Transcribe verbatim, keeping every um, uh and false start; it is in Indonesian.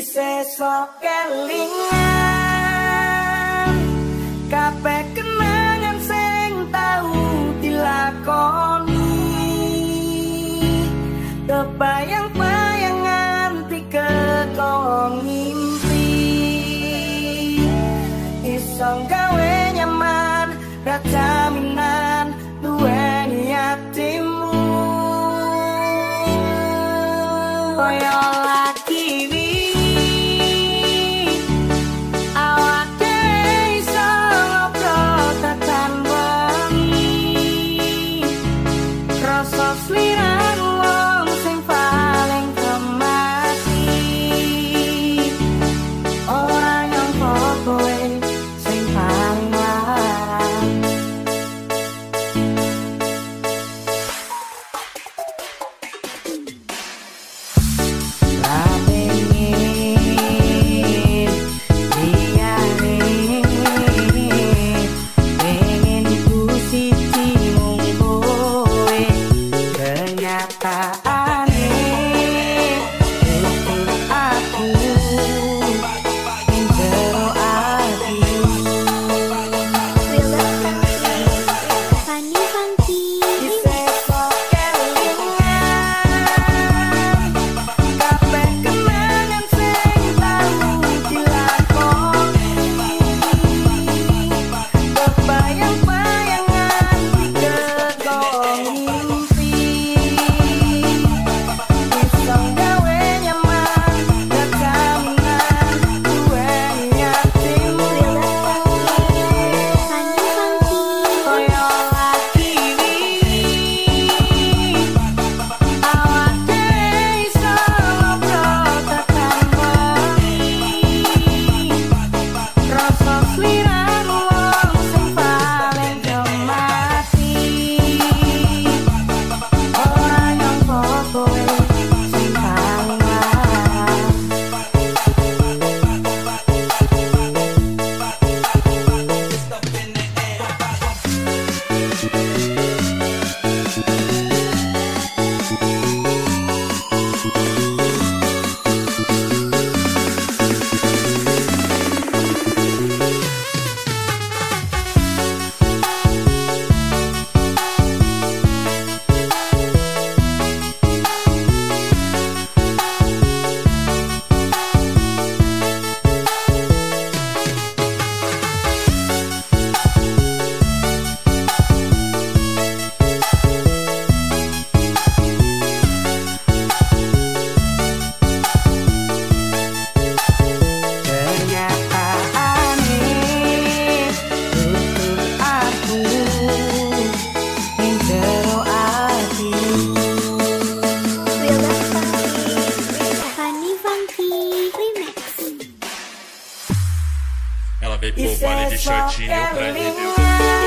Isesok kelingan kabeh kenangan sing tau dilakoni, kebayang-bayang nganti kekowo ngimpi, iso gawe nyaman ra jaminan duweni atimu koyo Pô, vale de shortinho pra ele, viu?